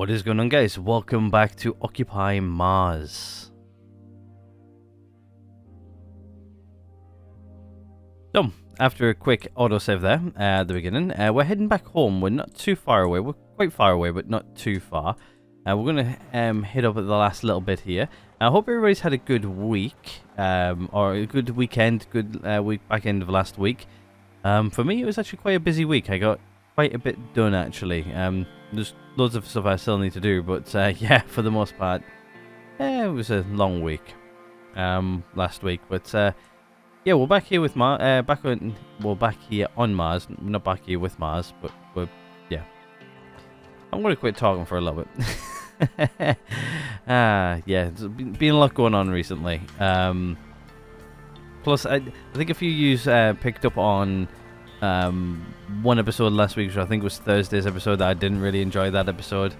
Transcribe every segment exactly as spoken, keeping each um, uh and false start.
What is going on, guys? Welcome back to Occupy Mars. So, after a quick autosave there uh, at the beginning, uh, we're heading back home. We're not too far away. We're quite far away, but not too far. Uh, we're going to um, hit up at the last little bit here. I hope everybody's had a good week, um, or a good weekend, good uh, week back end of last week. Um, for me, it was actually quite a busy week. I got quite a bit done, actually. Um, there's loads of stuff I still need to do, but uh, yeah, for the most part, eh, it was a long week um, last week. But uh, yeah, we're back here with Mars. Uh, back on, we're back here on Mars, not back here with Mars, but we're, yeah. I'm gonna quit talking for a little bit. Ah, yeah, there's been a lot going on recently. Um, plus, I, I think if you use uh, picked up on um, one episode last week, which I think was Thursday's episode, that I didn't really enjoy that episode.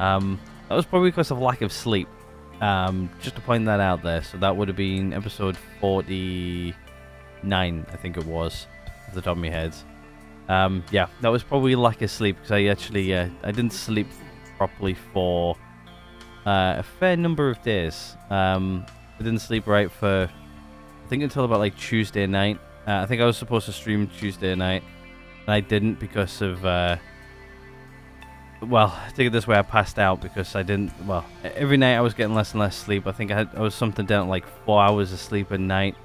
Um, that was probably because of lack of sleep. Um, just to point that out there, so that would have been episode forty-nine, I think it was, off the top of my head. Um, yeah, that was probably lack of sleep because I actually uh, I didn't sleep properly for uh, a fair number of days. Um, I didn't sleep right for, I think, until about like Tuesday night. Uh, I think I was supposed to stream Tuesday night, and I didn't because of, uh, well, take it this way, I passed out because I didn't, well, every night I was getting less and less sleep. I think I, had, I was something down at like four hours of sleep a night,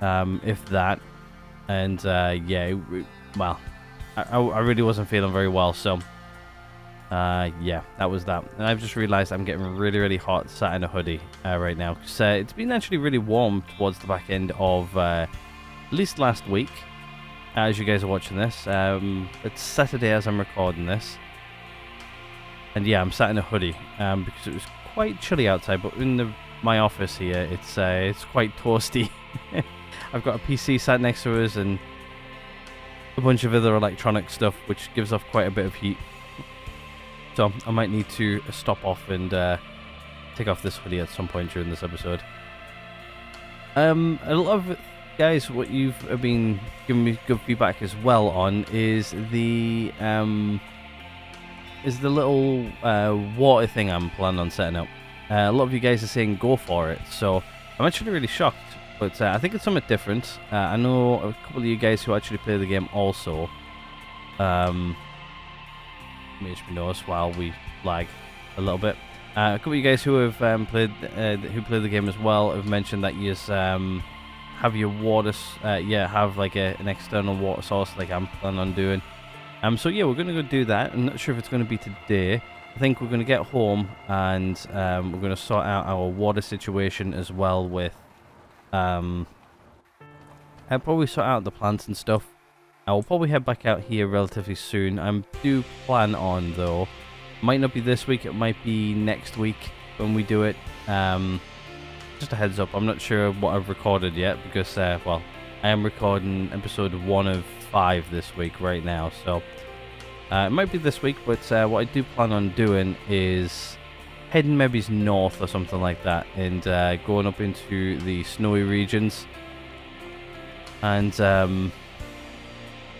um, if that, and uh, yeah, it, it, well, I, I really wasn't feeling very well, so uh, yeah, that was that. And I've just realised I'm getting really, really hot sat in a hoodie uh, right now. So uh, it's been actually really warm towards the back end of uh, at least last week, as you guys are watching this. Um, it's Saturday as I'm recording this, and yeah, I'm sat in a hoodie um, because it was quite chilly outside. But in the, my office here, it's uh, it's quite toasty. I've got a P C sat next to us and a bunch of other electronic stuff, which gives off quite a bit of heat. So I might need to stop off and uh, take off this hoodie at some point during this episode. Um, a lot of guys, what you've been giving me good feedback as well on is the um, is the little uh, water thing I'm planning on setting up. Uh, a lot of you guys are saying go for it, so I'm actually really shocked. But uh, I think it's somewhat different. Uh, I know a couple of you guys who actually play the game also. Um, let me just notice while we lag a little bit. Uh, a couple of you guys who have um, played, uh, who play the game as well, have mentioned that you um, have your water, uh, yeah, have like a, an external water source, like I'm planning on doing. Um, so yeah, we're gonna go do that. I'm not sure if it's gonna be today. I think we're gonna get home and um, we're gonna sort out our water situation as well with. Um, I'll probably sort out the plants and stuff. I will probably head back out here relatively soon. I do plan on, though, might not be this week, it might be next week when we do it. Um, just a heads up, I'm not sure what I've recorded yet because, uh, well, I am recording episode one of five this week right now, so uh, it might be this week. But uh, what I do plan on doing is heading maybe north or something like that and uh, going up into the snowy regions and um,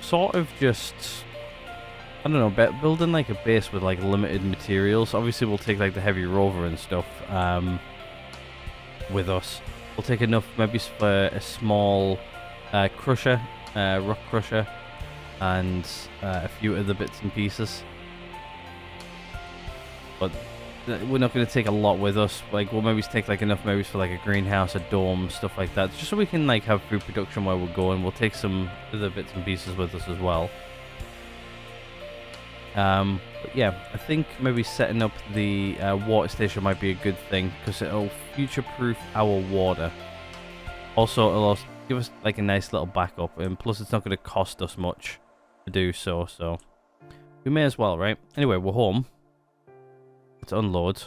sort of just, I don't know, building like a base with like limited materials. Obviously we'll take like the heavy rover and stuff um, with us. We'll take enough maybe for a small uh, crusher, uh, rock crusher, and uh, a few other bits and pieces. But we're not going to take a lot with us. Like, we'll maybe take like enough maybe for like a greenhouse, a dorm, stuff like that, just so we can like have food production where we're going. We'll take some other bits and pieces with us as well. Um, but yeah, I think maybe setting up the uh, water station might be a good thing because it'll future-proof our water. Also, it'll also give us like a nice little backup, and plus it's not going to cost us much to do so. So we may as well, right? Anyway, we're home. Let's unload.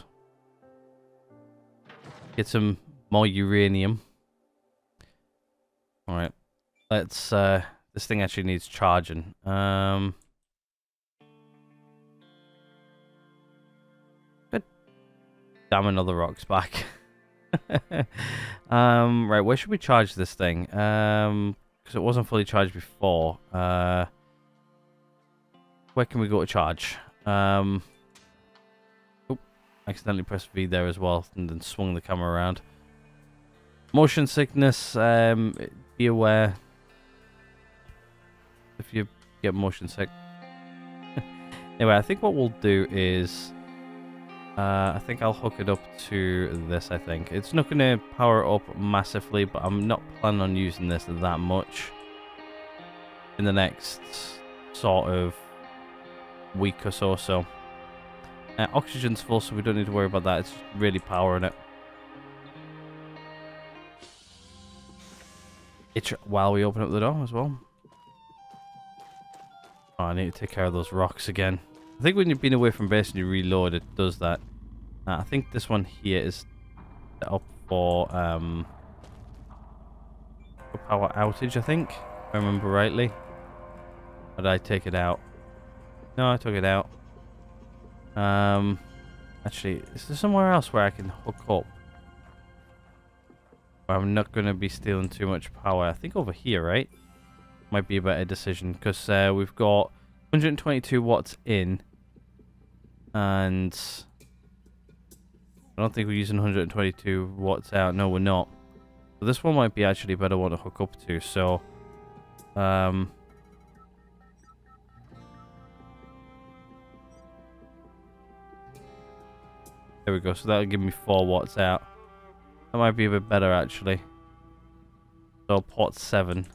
Get some more uranium. Alright. Let's, uh... this thing actually needs charging. Um... But damn, another rock's back. um, right, where should we charge this thing? Um... Because it wasn't fully charged before. Uh... Where can we go to charge? Um... accidentally pressed V there as well and then swung the camera around. Motion sickness, um, be aware if you get motion sick. Anyway, I think what we'll do is, uh, I think I'll hook it up to this, I think. It's not going to power up massively, but I'm not planning on using this that much in the next sort of week or so. So uh, oxygen's full, so we don't need to worry about that. It's really powering it. It's while we open up the door as well. Oh, I need to take care of those rocks again. I think when you've been away from base and you reload, it does that. Uh, I think this one here is set up for um, a power outage, I think, if I remember rightly. Or did I take it out? No, I took it out. Um, actually, is there somewhere else where I can hook up? I'm not going to be stealing too much power. I think over here, right? Might be a better decision, because uh, we've got one hundred twenty-two watts in, and I don't think we're using one hundred twenty-two watts out. No, we're not. But this one might be actually a better one to hook up to. So, um, there we go. So that'll give me four watts out. That might be a bit better, actually. So, port seven.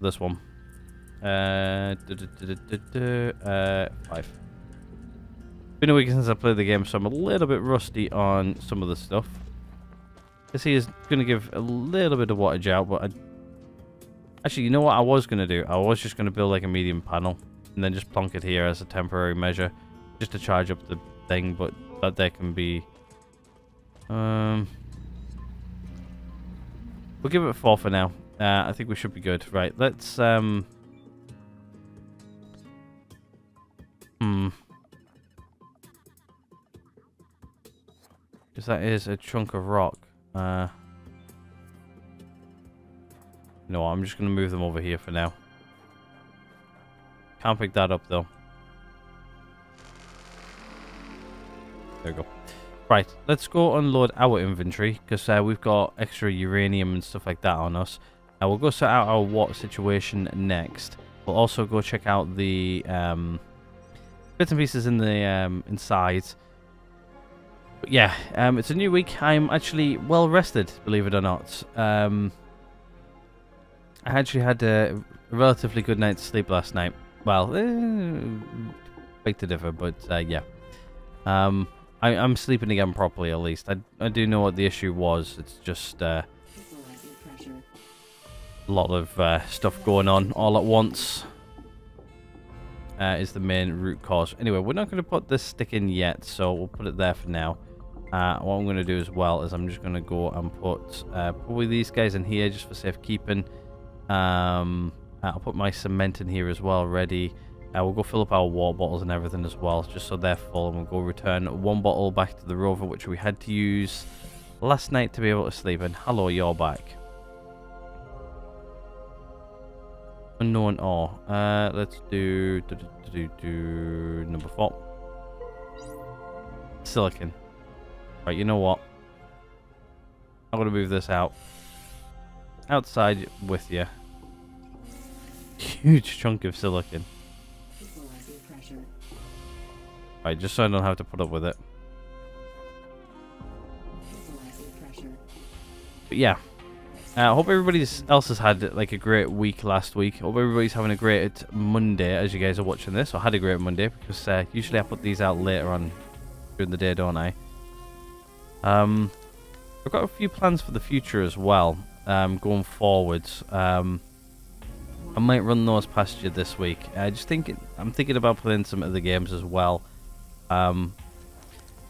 This one. Uh, duh, duh, duh, duh, duh, duh, uh, five. Been a week since I played the game, so I'm a little bit rusty on some of the stuff. This here is going to give a little bit of wattage out, but I... Actually, you know what I was going to do? I was just going to build, like, a medium panel, and then just plonk it here as a temporary measure, just to charge up the thing, but that there can be... Um, we'll give it a four for now. Uh, I think we should be good. Right, let's, um... Hmm. Because that is a chunk of rock. Uh... You know what, I'm just going to move them over here for now. Can't pick that up, though. There we go. Right, let's go unload our inventory, because uh, we've got extra uranium and stuff like that on us. Uh, we'll go set out our water situation next. We'll also go check out the um, bits and pieces in the um, inside. But yeah, um, it's a new week. I'm actually well rested, believe it or not. Um, I actually had a relatively good night's sleep last night. Well, eh, big to differ, but uh, yeah. Um... I, I'm sleeping again properly, at least. I, I do know what the issue was. It's just uh, a lot of uh, stuff going on all at once uh, is the main root cause. Anyway, we're not going to put this stick in yet, so we'll put it there for now. Uh, what I'm going to do as well is I'm just going to go and put uh, probably these guys in here just for safekeeping. Um, I'll put my cement in here as well, ready. Uh, we'll go fill up our water bottles and everything as well, just so they're full, and we'll go return one bottle back to the rover, which we had to use last night to be able to sleep. And hello, you're back. Unknown ore. Uh, let's do, do, do, do, do number four. Silicon. Right, you know what? I'm going to move this out. Outside with you. Huge chunk of silicon. Right, just so I don't have to put up with it. But yeah, I uh, hope everybody else has had like a great week last week. Hope everybody's having a great Monday as you guys are watching this. I had a great Monday because uh, usually I put these out later on during the day, don't I? Um, I've got a few plans for the future as well, um, going forwards. Um, I might run those past you this week. I just think I'm thinking about playing some other games as well. Um,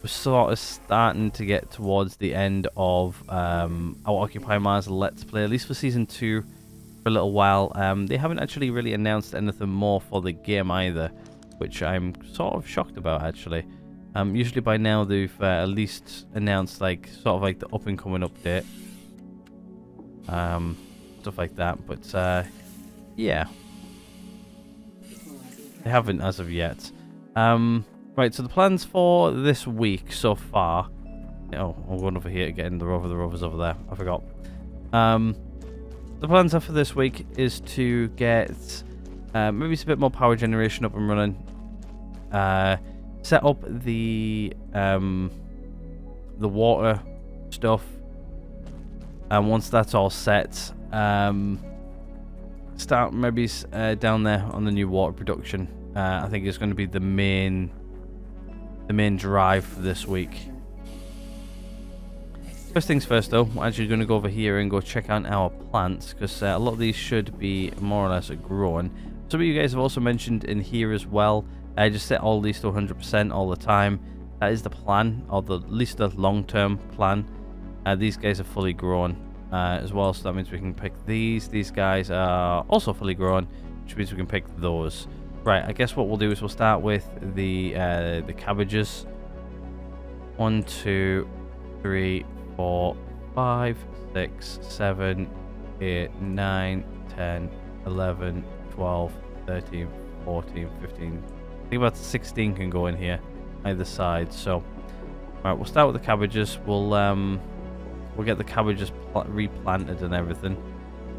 we're sort of starting to get towards the end of um, our Occupy Mars Let's Play, at least for Season two for a little while. Um, they haven't actually really announced anything more for the game either, which I'm sort of shocked about, actually. Um, usually by now they've uh, at least announced like sort of like the up-and-coming update. Um, stuff like that, but uh, yeah. They haven't as of yet. Um... Right, so the plans for this week so far... Oh, I'm going over here to get in the rover. The rover's over there. I forgot. Um, the plans are for this week is to get uh, maybe it's a bit more power generation up and running. Uh, set up the um, the water stuff, and once that's all set, um, start maybe uh, down there on the new water production. Uh, I think it's going to be the main the main drive for this week. First things first though, we're actually going to go over here and go check out our plants, because uh, a lot of these should be more or less growing. Some of you guys have also mentioned in here as well, uh, just set all these to one hundred percent all the time. That is the plan, or the, at least the long-term plan. Uh, these guys are fully grown uh, as well, so that means we can pick these. These guys are also fully grown, which means we can pick those. Right, I guess what we'll do is we'll start with the, uh, the cabbages. One, two, three... Four, five, six, seven, eight, nine, ten, eleven, twelve, thirteen, fourteen, fifteen. I think about sixteen can go in here, either side. So, all right, we'll start with the cabbages. We'll um, we'll get the cabbages replanted and everything.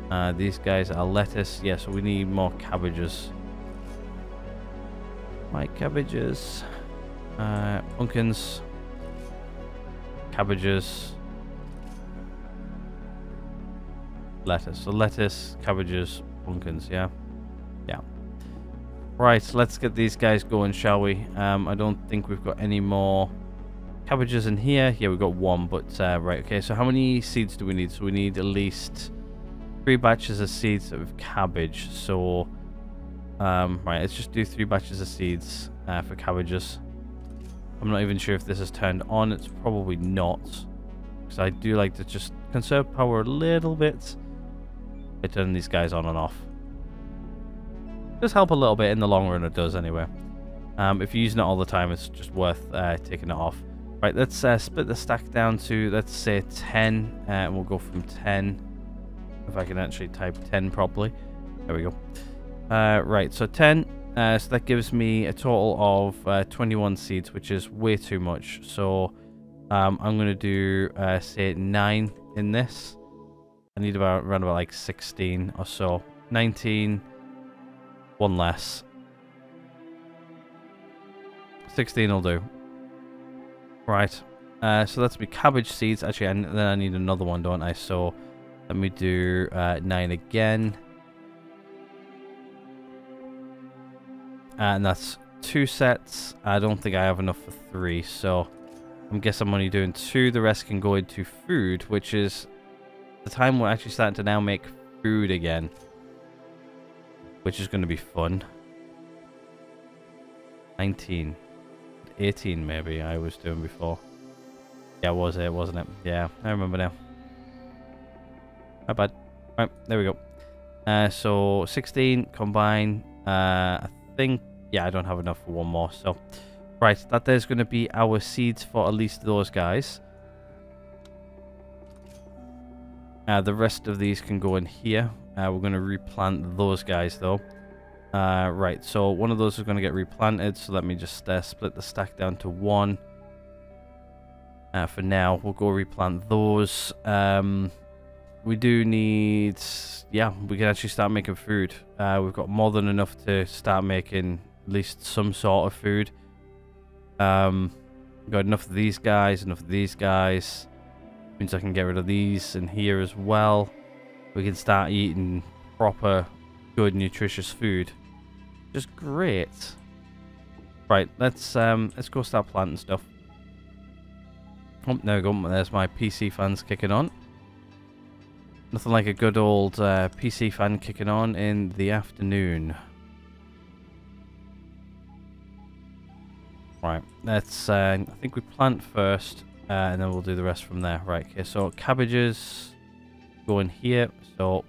Uh, these guys are lettuce. Yeah, so we need more cabbages. My cabbages, uh, pumpkins, cabbages. Lettuce. So lettuce, cabbages, pumpkins, yeah? Yeah. Right, let's get these guys going, shall we? Um, I don't think we've got any more cabbages in here. Yeah, we've got one, but... Uh, right, okay, so how many seeds do we need? So we need at least three batches of seeds of cabbage. So, um, right, let's just do three batches of seeds uh, for cabbages. I'm not even sure if this is turned on. It's probably not. Because I do like to just conserve power a little bit by turning these guys on and off. Does help a little bit in the long run, it does anyway. Um, if you're using it all the time, it's just worth uh, taking it off. Right, let's uh, split the stack down to, let's say, ten. Uh, and we'll go from ten. If I can actually type ten properly. There we go. Uh, right, so ten. Uh, so that gives me a total of uh, twenty-one seeds, which is way too much. So um, I'm going to do, uh, say, nine in this. I need about around about like sixteen or so. nineteen, one less. sixteen will do. Right. Uh, so that's my cabbage seeds. Actually, I, then I need another one, don't I? So let me do uh, nine again. And that's two sets. I don't think I have enough for three, so I guess I'm only doing two. The rest can go into food, which is the time we're actually starting to now make food again, which is going to be fun. nineteen. eighteen, maybe, I was doing before. Yeah, it was it, wasn't it? Yeah, I remember now. My bad. Right, there we go. Uh, so, sixteen, combine. Uh, I think, yeah, I don't have enough for one more. So right, that there's going to be our seeds for at least those guys. Uh, the rest of these can go in here. Uh, we're going to replant those guys though. Uh, right, so one of those is going to get replanted, so let me just uh, split the stack down to one. Uh, for now, we'll go replant those. Um, we do need, yeah, we can actually start making food. Uh, we've got more than enough to start making at least some sort of food. Um, we've got enough of these guys, enough of these guys. Means I can get rid of these in here as well. We can start eating proper, good, nutritious food. Just great. Right, let's um, let's go start planting stuff. Oh, there we go. There's my P C fans kicking on. Nothing like a good old uh, P C fan kicking on in the afternoon. Right, let's, uh, I think we plant first, uh, and then we'll do the rest from there. Right, okay, so cabbages go in here, so...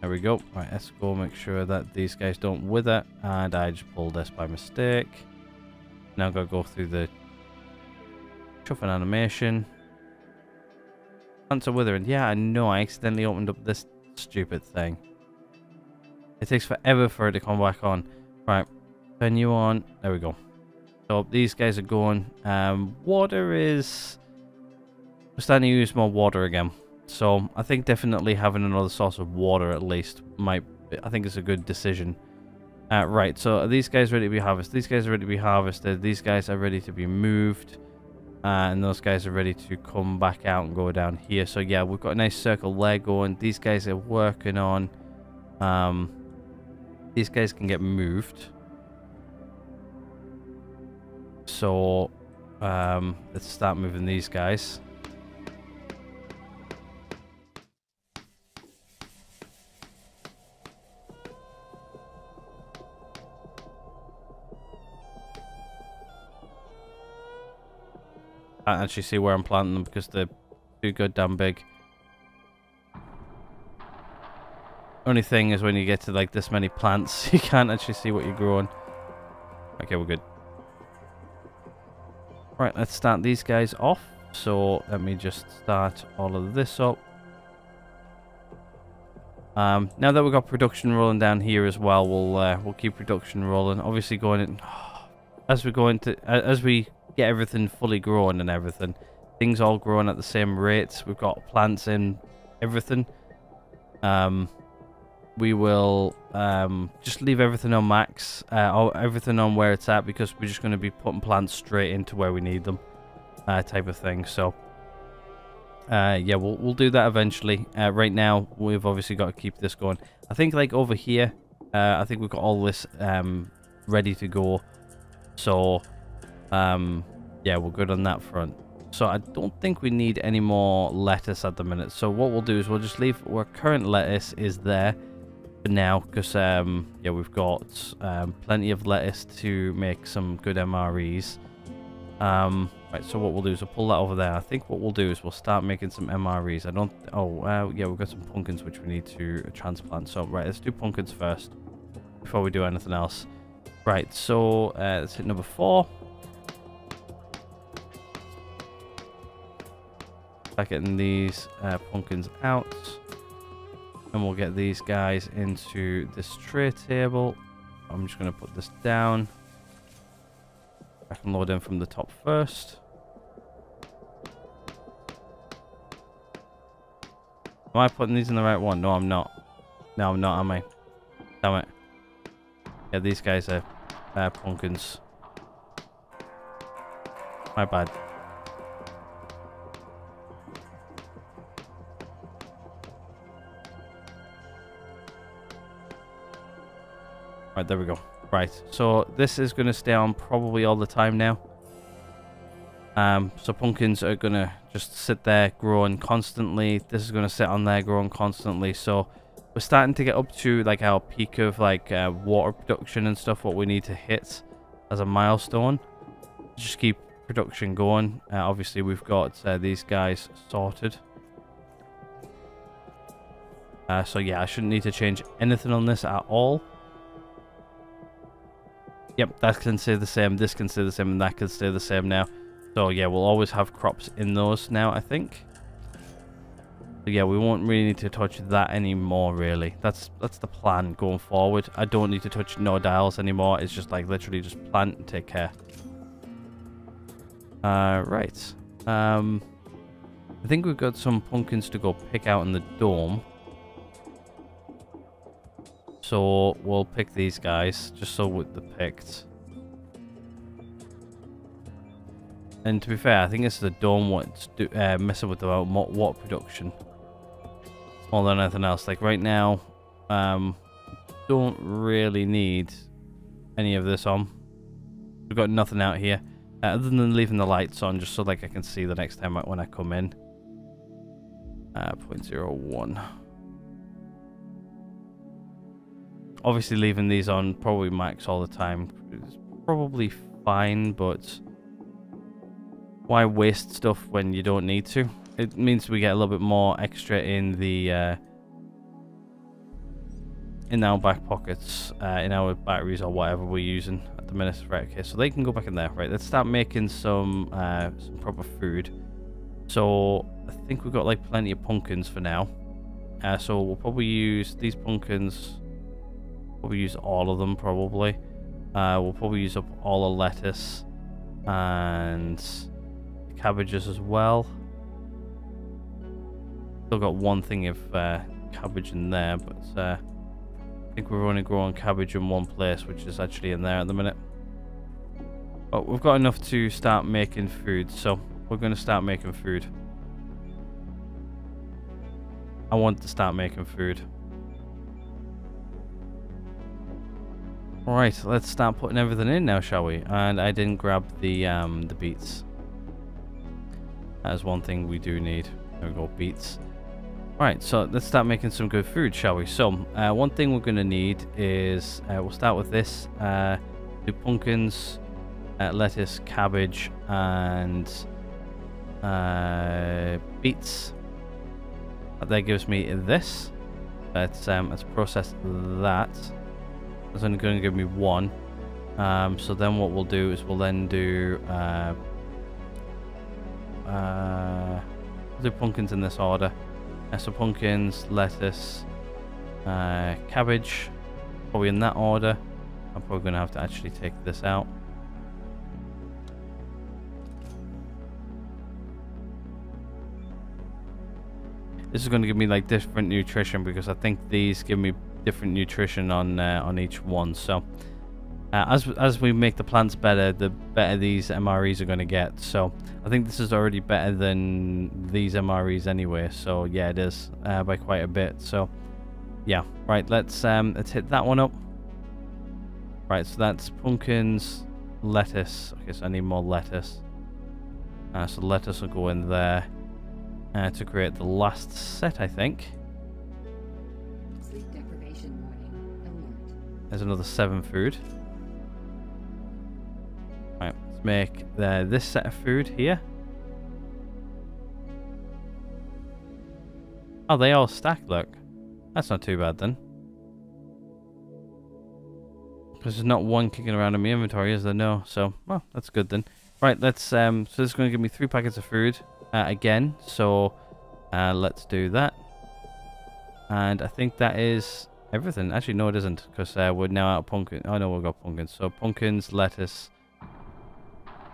There we go. Right, let's go make sure that these guys don't wither, and I just pulled this by mistake. Now I've got to go through the... Chuffing animation. Plants are withering. Yeah, I know. I accidentally opened up this stupid thing. It takes forever for it to come back on. Right, turn you on. There we go. So these guys are going. Um, water is... We're starting to use more water again. So I think definitely having another source of water at least might... I think it's a good decision. Uh, right, so are these guys ready to be harvested? These guys are ready to be harvested. These guys are ready to be moved. Uh, and those guys are ready to come back out and go down here. So yeah, we've got a nice circle there going. These guys are working on... Um, these guys can get moved. So um, let's start moving these guys. I actually see where I'm planting them because they're too goddamn big. Only thing is when you get to like this many plants, you can't actually see what you're growing. Okay, we're good. Right, let's start these guys off. So let me just start all of this up. Um, now that we've got production rolling down here as well, we'll uh, we'll keep production rolling. Obviously, going in, as we go into as we get everything fully grown and everything, things all growing at the same rates. We've got plants in everything. Um, we will um, just leave everything on max, uh, or everything on where it's at, because we're just going to be putting plants straight into where we need them, uh, type of thing. So, uh, yeah, we'll we'll do that eventually. Uh, right now, we've obviously got to keep this going. I think like over here, uh, I think we've got all this um, ready to go. So, um, yeah, we're good on that front. So I don't think we need any more lettuce at the minute. So what we'll do is we'll just leave where current lettuce is there for now, because um, yeah, we've got um, plenty of lettuce to make some good M R Es. Um, right, so what we'll do is we'll pull that over there. I think what we'll do is we'll start making some M R Es. I don't. Oh, uh, yeah, we've got some pumpkins which we need to transplant. So right, let's do pumpkins first before we do anything else. Right, so uh, let's hit number four. Start getting these uh, pumpkins out, and we'll get these guys into this tray table. I'm just going to put this down. I can load in from the top first. Am I putting these in the right one? No, I'm not. No, I'm not, am I? Damn it. Yeah, these guys are uh, pumpkins. My bad. Right, there we go. Right, so this is going to stay on probably all the time now. Um, so pumpkins are going to just sit there growing constantly. This is going to sit on there growing constantly. So we're starting to get up to like our peak of like uh, water production and stuff, what we need to hit as a milestone. Just keep production going. Uh, obviously, we've got uh, these guys sorted. Uh, so yeah, I shouldn't need to change anything on this at all. Yep, that can stay the same, this can stay the same, and that can stay the same now. So yeah, we'll always have crops in those now, I think. So yeah, we won't really need to touch that anymore, really. That's that's the plan going forward. I don't need to touch no dials anymore. It's just like literally just plant and take care. Uh, right. Um, I think we've got some pumpkins to go pick out in the dome. So we'll pick these guys, just so with the picked. And to be fair, I think it's the dome what's do, uh, messing with the water production more than anything else. Like right now, um, don't really need any of this on. We've got nothing out here uh, other than leaving the lights on, just so like I can see the next time when I come in. Uh, zero point zero one. Obviously, leaving these on probably max all the time is probably fine, but why waste stuff when you don't need to? It means we get a little bit more extra in the uh, in our back pockets, uh, in our batteries or whatever we're using at the minute. Right, okay, so they can go back in there. Right, let's start making some uh, some proper food. So I think we've got like plenty of pumpkins for now. Uh, so we'll probably use these pumpkins. We'll use all of them, probably. Uh, we'll probably use up all the lettuce and the cabbages as well. Still got one thing of uh, cabbage in there, but uh, I think we're only growing cabbage in one place, which is actually in there at the minute. But we've got enough to start making food, so we're going to start making food. I want to start making food. Right, let's start putting everything in now, shall we? And I didn't grab the um, the beets. That is one thing we do need. There we go, beets. Right, so let's start making some good food, shall we? So, uh, one thing we're going to need is... Uh, we'll start with this. Uh, do pumpkins, uh, lettuce, cabbage, and uh, beets. That gives me this. Let's um, let's process that. It's only going to give me one. Um, so then what we'll do is we'll then do uh, uh, we'll do pumpkins in this order. Uh, so pumpkins, lettuce, uh, cabbage, probably in that order. I'm probably going to have to actually take this out. This is going to give me like different nutrition, because I think these give me different nutrition on uh, on each one. So uh, as as we make the plants better, the better these M R Es are going to get. So I think this is already better than these M R Es anyway. So yeah, it is uh, by quite a bit. So yeah, right. Let's um let's hit that one up. Right. So that's pumpkins, lettuce. Okay, so I need more lettuce. Uh, so lettuce will go in there. Uh, to create the last set, I think. Sleep deprivation warning alert. There's another seven food. Right, let's make uh, this set of food here. Oh, they all stack, look. That's not too bad then. Because there's not one kicking around in my inventory, is there? No. So, well, that's good then. Right, let's, um, so this is going to give me three packets of food. Uh, again, so uh, let's do that, and I think that is everything. Actually, no, it isn't, because uh, we're now out of pumpkin. Oh no, we've got pumpkins. So pumpkins, lettuce,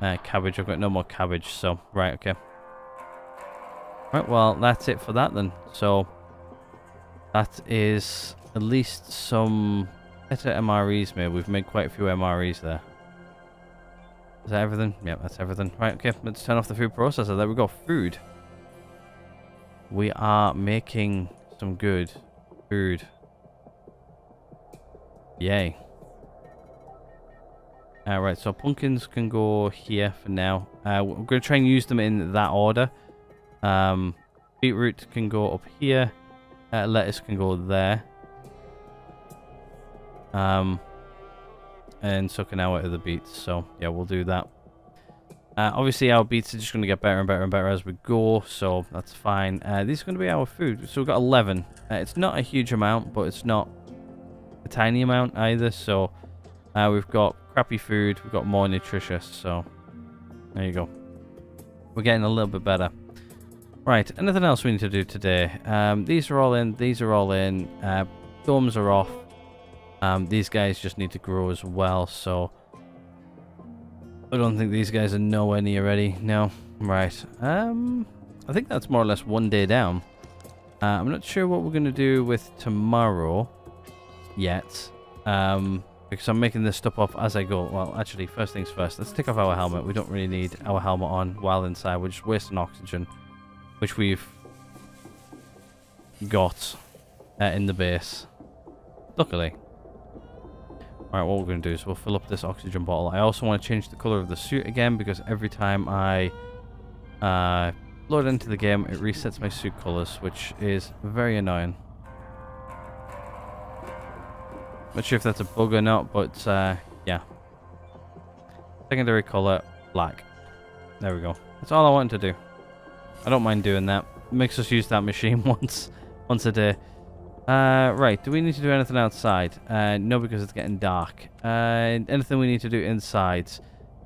uh, cabbage. I've got no more cabbage. So right, okay. Right, well, that's it for that then. So that is at least some better M R Es made. We've made quite a few M R Es there. Is that everything? Yeah, that's everything. Right, okay, let's turn off the food processor. There we go, food. We are making some good food. Yay. Alright, so pumpkins can go here for now. Uh, we're going to try and use them in that order. Um, beetroot can go up here. Uh, lettuce can go there. Um... And suck an hour to the beets, so yeah, we'll do that. Uh, obviously, our beets are just going to get better and better and better as we go, so that's fine. Uh, these are going to be our food, so we've got eleven. Uh, it's not a huge amount, but it's not a tiny amount either, so uh, we've got crappy food, we've got more nutritious, so there you go. We're getting a little bit better. Right, anything else we need to do today? Um, these are all in, these are all in, uh, thumbs are off. Um, these guys just need to grow as well, so I don't think these guys are nowhere near ready. No, right. Um, I think that's more or less one day down. Uh, I'm not sure what we're going to do with tomorrow yet, um, because I'm making this stuff off as I go. Well, actually, first things first. Let's take off our helmet. We don't really need our helmet on while inside. We're just wasting oxygen, which we've got uh, in the base, luckily. Alright, what we're going to do is we'll fill up this oxygen bottle. I also want to change the colour of the suit again, because every time I uh, load into the game, it resets my suit colours, which is very annoying. Not sure if that's a bug or not, but uh, yeah. Secondary colour, black. There we go. That's all I wanted to do. I don't mind doing that. It makes us use that machine once, once a day. Uh, right, do we need to do anything outside? Uh, no, because it's getting dark. Uh, anything we need to do inside?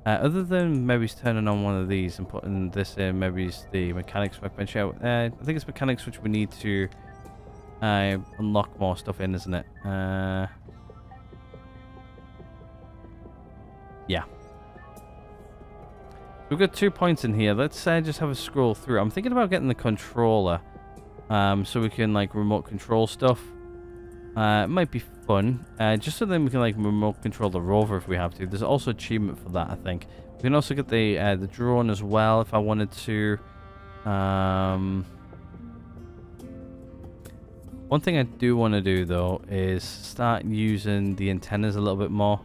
Uh, other than maybe turning on one of these and putting this in, maybe it's the mechanics workbench. Uh, I think it's mechanics which we need to uh, unlock more stuff in, isn't it? Uh, Yeah. We've got two points in here. Let's uh, just have a scroll through. I'm thinking about getting the controller. Um, so we can, like, remote control stuff. Uh, it might be fun. Uh, just so then we can, like, remote control the rover if we have to. There's also achievement for that, I think. We can also get the uh, the drone as well if I wanted to. Um, one thing I do want to do, though, is start using the antennas a little bit more.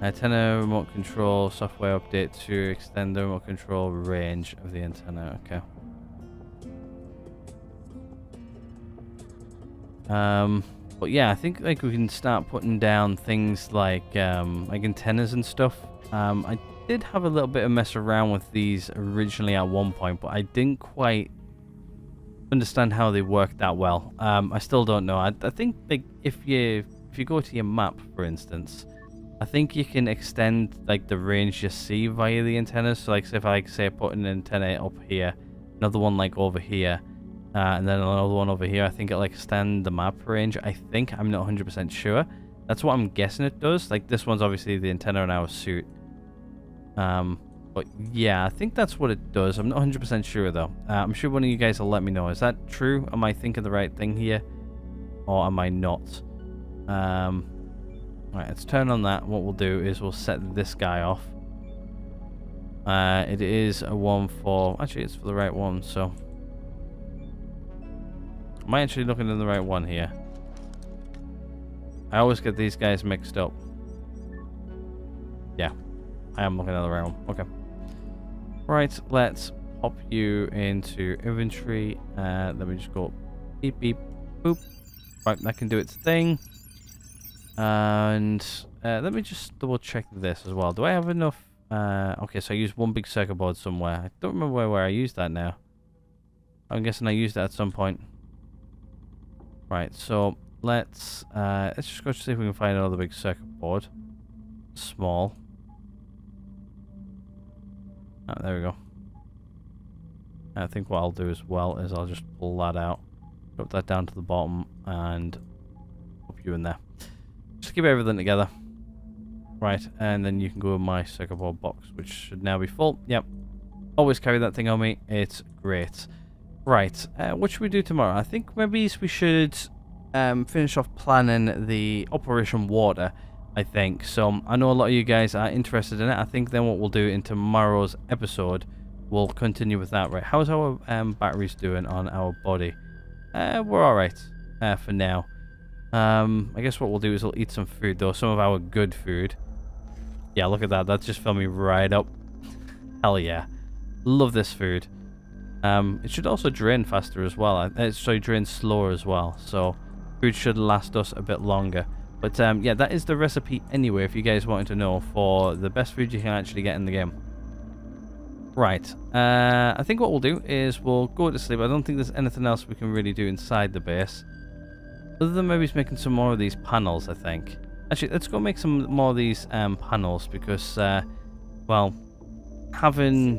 Antenna remote control software update to extend the remote control range of the antenna. Okay. Um, but yeah, I think like we can start putting down things like um, like antennas and stuff. Um, I did have a little bit of mess around with these originally at one point, but I didn't quite understand how they worked that well. Um, I still don't know. I, I think like if you if you go to your map, for instance. I think you can extend like the range you see via the antennas. So like, so if I say put an antenna up here, another one like over here, uh, and then another one over here, I think it like extend the map range. I think I'm not one hundred percent sure. That's what I'm guessing it does. Like this one's obviously the antenna on our suit. Um, but yeah, I think that's what it does. I'm not one hundred percent sure though. Uh, I'm sure one of you guys will let me know. Is that true? Am I thinking the right thing here, or am I not? Um. Right, let's turn on that. What we'll do is we'll set this guy off. Uh, it is a one for... Actually, it's for the right one, so... Am I actually looking at the right one here? I always get these guys mixed up. Yeah, I am looking at the right one. Okay. Right, let's pop you into inventory. Uh, let me just go beep, beep, boop. Right, that can do its thing. And uh, let me just double check this as well. Do I have enough? Uh, okay, so I used one big circuit board somewhere. I don't remember where, where I used that now. I'm guessing I used that at some point. Right, so let's uh, let's just go see if we can find another big circuit board. Small. Oh, there we go. I think what I'll do as well is I'll just pull that out, drop that down to the bottom, and pop you in there. Just keep everything together. Right, and then you can go in my circuit board box, which should now be full. Yep. Always carry that thing on me. It's great. Right, uh, what should we do tomorrow? I think maybe we should um, finish off planning the Operation Water, I think. So I know a lot of you guys are interested in it. I think then what we'll do in tomorrow's episode, we'll continue with that. Right, how's our um, batteries doing on our body? Uh, we're alright uh, for now. Um, I guess what we'll do is we'll eat some food, though. Some of our good food. Yeah, look at that. That's just filled me right up. Hell yeah. Love this food. Um, it should also drain faster as well. It's sorry, drain slower as well. So, food should last us a bit longer. But, um, yeah, that is the recipe anyway, if you guys wanted to know, for the best food you can actually get in the game. Right. Uh, I think what we'll do is we'll go to sleep. I don't think there's anything else we can really do inside the base. Other than maybe making some more of these panels, I think. Actually, let's go make some more of these um, panels because, uh, well, having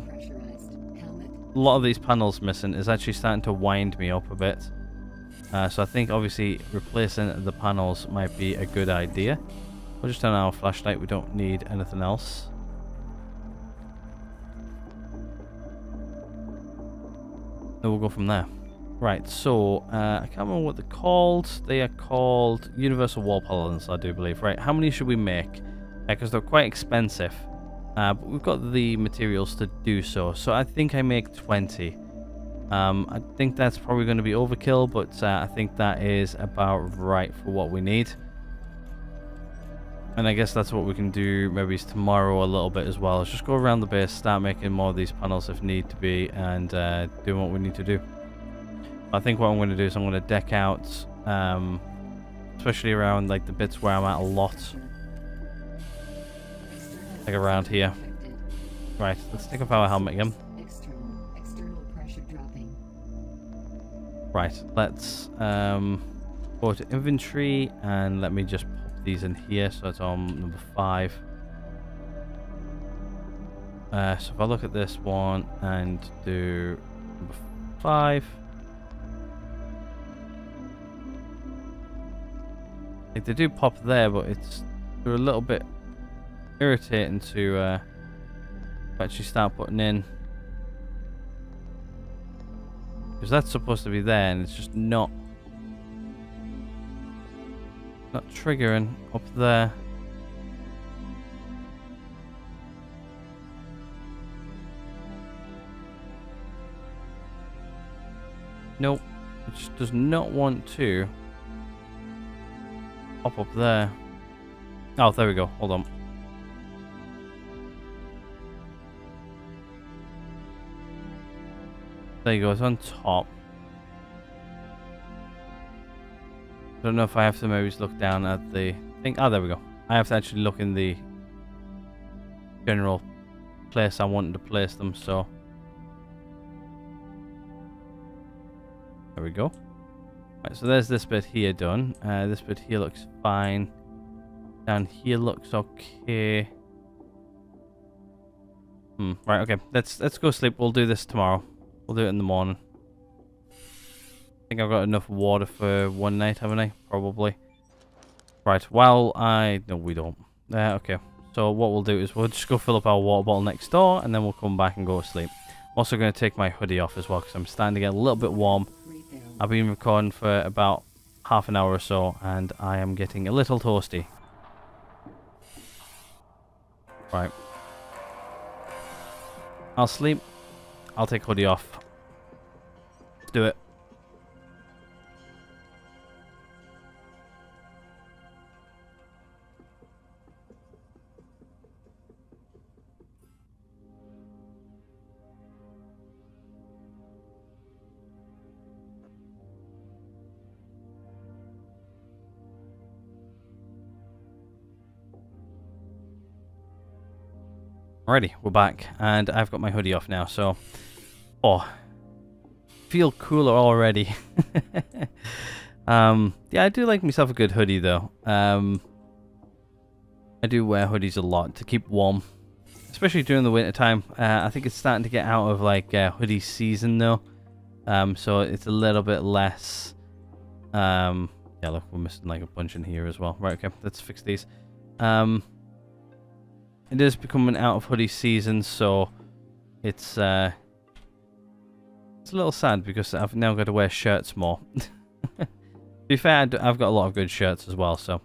a lot of these panels missing is actually starting to wind me up a bit. Uh, so I think, obviously, replacing the panels might be a good idea. We'll just turn on our flashlight. We don't need anything else. Then we'll go from there. Right, so, uh, I can't remember what they're called. They are called Universal Wall Paladins, I do believe. Right, how many should we make? Because uh, they're quite expensive. Uh, but we've got the materials to do so. So I think I make twenty. Um, I think that's probably going to be overkill, but uh, I think that is about right for what we need. And I guess that's what we can do maybe tomorrow a little bit as well. Let's just go around the base, start making more of these panels if need to be, and uh, do what we need to do. I think what I'm going to do is I'm going to deck out, um, especially around like the bits where I'm at a lot, like around here. Right, let's take off our helmet again. Right, let's um, go to inventory and let me just pop these in here. So it's on number five. Uh, so if I look at this one and do number five. They do pop there, but it's they're a little bit irritating to uh, actually start putting in, because that's supposed to be there and it's just not not triggering up there. Nope, it just does not want to pop up there. Oh, there we go. Hold on. There you go. It's on top. I don't know if I have to maybe just look down at the thing. Oh, there we go. I have to actually look in the general place I wanted to place them, so... there we go. Right, so there's this bit here done. Uh, this bit here looks fine. Down here looks okay. Hmm. Right. Okay. Let's let's go sleep. We'll do this tomorrow. We'll do it in the morning. I think I've got enough water for one night, haven't I? Probably. Right. While I no, we don't. Uh, okay. So what we'll do is we'll just go fill up our water bottle next door, and then we'll come back and go to sleep. I'm also going to take my hoodie off as well because I'm starting to get a little bit warm. I've been recording for about half an hour or so and I am getting a little toasty. Right. I'll sleep. I'll take hoodie off. Let's do it. Alrighty, we're back, and I've got my hoodie off now, so... oh, feel cooler already. um, yeah, I do like myself a good hoodie, though. Um, I do wear hoodies a lot to keep warm, especially during the winter time. Uh, I think it's starting to get out of, like, uh, hoodie season, though. Um, so it's a little bit less... Um, yeah, look, we're missing, like, a bunch in here as well. Right, okay, let's fix these. Um... It is becoming out of hoodie season, so it's uh, it's a little sad because I've now got to wear shirts more. To be fair, I've got a lot of good shirts as well, so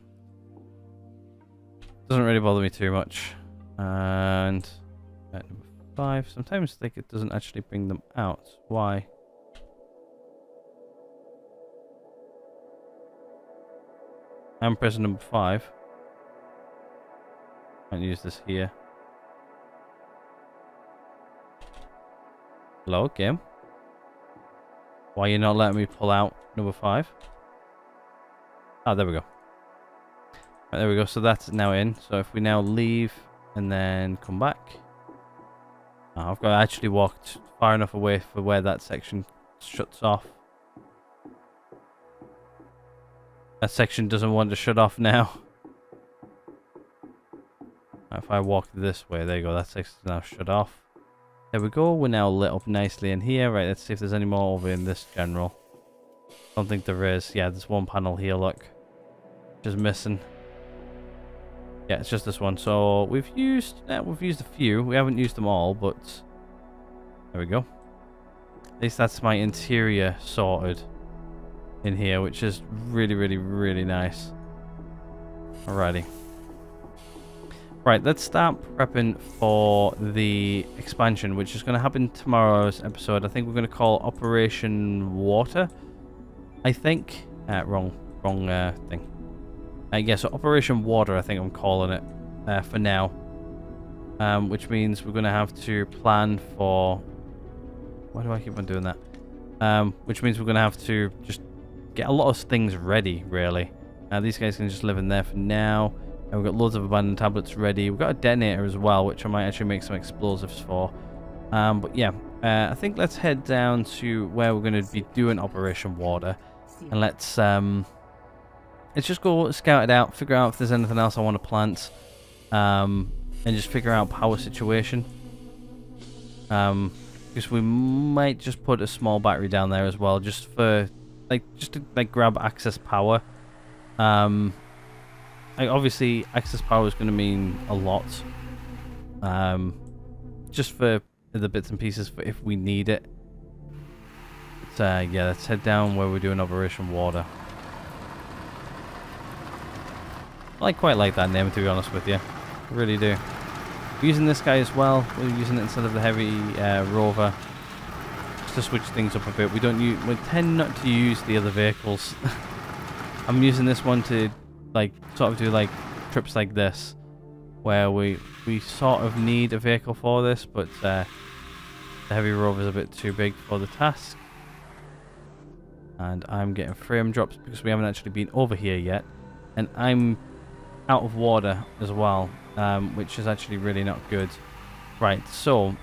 it doesn't really bother me too much. And at number five, sometimes I think it doesn't actually bring them out. Why? I'm pressing number five. Can't use this here. Hello, game. Why are you not letting me pull out number five? Ah, oh, there we go. Right, there we go. So that's now in. So if we now leave and then come back, oh, I've got actually walked far enough away for where that section shuts off. That section doesn't want to shut off now. If I walk this way, there you go, that section's now shut off. There we go, we're now lit up nicely in here. Right, let's see if there's any more over in this general. I don't think there is. Yeah, there's one panel here, look. Just missing. Yeah, it's just this one. So we've used, eh, we've used a few. We haven't used them all, but there we go. At least that's my interior sorted in here, which is really, really, really nice. Alrighty. Right, let's start prepping for the expansion, which is going to happen tomorrow's episode. I think we're going to call Operation Water, I think. Uh, wrong wrong uh, thing. Uh, yeah, so Operation Water, I think I'm calling it uh, for now. Um, which means we're going to have to plan for... why do I keep on doing that? Um, which means we're going to have to just get a lot of things ready, really. Uh, these guys can just live in there for now. We've got loads of abandoned tablets ready. We've got a detonator as well, which I might actually make some explosives for. Um, but yeah, uh, I think let's head down to where we're going to be doing Operation Water. And let's um, let's just go scout it out, figure out if there's anything else I want to plant. Um, and just figure out power situation. Um, because we might just put a small battery down there as well, just for, like, just to like, grab access power. Um... I, obviously excess power is going to mean a lot, um, just for the bits and pieces for if we need it. So uh, yeah, let's head down where we're doing Operation Water. I quite like that name, to be honest with you. I really do. We're using this guy as well. We're using it instead of the heavy uh, rover, just to switch things up a bit. We don't use, we tend not to use the other vehicles. I'm using this one to like sort of do like trips like this, where we we sort of need a vehicle for this, but uh, the heavy rover is a bit too big for the task. And I'm getting frame drops because we haven't actually been over here yet, and I'm out of water as well, um, which is actually really not good. Right, so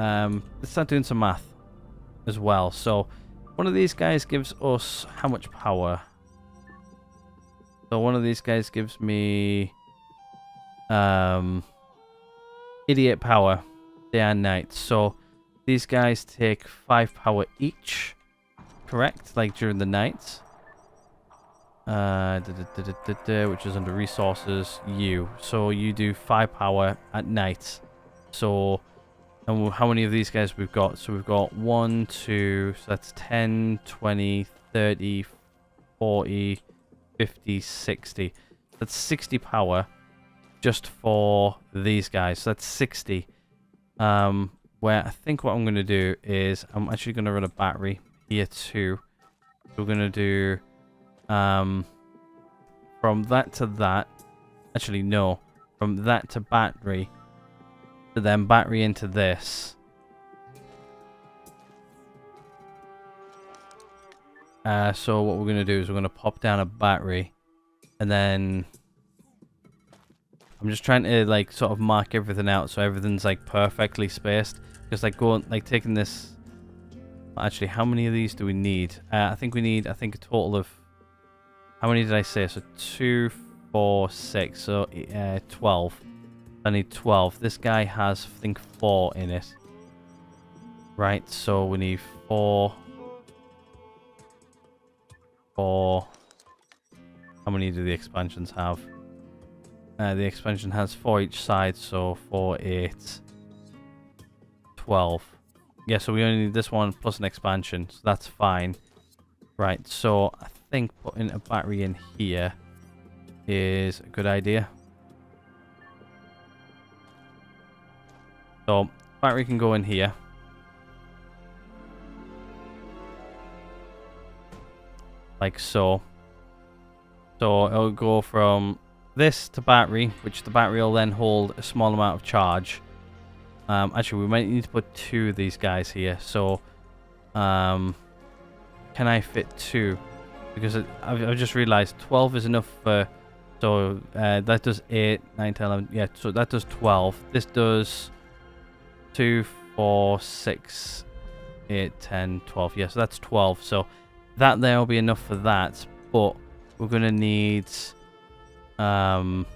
um, let's start doing some math as well. So one of these guys gives us how much power? So one of these guys gives me um, eighty-eight power day and night. So these guys take five power each, correct? Like during the night. Uh, da, da, da, da, da, da, which is under resources, you. So you do five power at night. So, and how many of these guys we've got? So we've got one, two, so that's ten, twenty, thirty, forty, fifty, sixty. That's sixty power just for these guys. So that's sixty. Um, where I think what I'm going to do is I'm actually going to run a battery here too. So we're going to do... Um, from that to that, actually no, from that to battery, to then battery into this. Uh, so what we're going to do is we're going to pop down a battery, and then I'm just trying to like sort of mark everything out so everything's like perfectly spaced. Just like going, like taking this, actually how many of these do we need? Uh, I think we need, I think a total of, how many did I say? So two, four, six, so uh, twelve. I need twelve. This guy has, I think, four in it. Right, so we need four. Four. How many do the expansions have? Uh, the expansion has four each side, so four, eight, twelve. Yeah, so we only need this one plus an expansion, so that's fine. Right, so I think putting a battery in here is a good idea. So battery can go in here. Like so. So it'll go from this to battery, which the battery will then hold a small amount of charge. Um, actually, we might need to put two of these guys here. So... Um, can I fit two? Because it, I've, I've just realized twelve is enough for, so uh, that does eight, nine, ten, eleven, yeah, so that does twelve. This does two, four, six, eight, ten, twelve, yeah, so that's twelve. So that there will be enough for that, but we're going to need, um,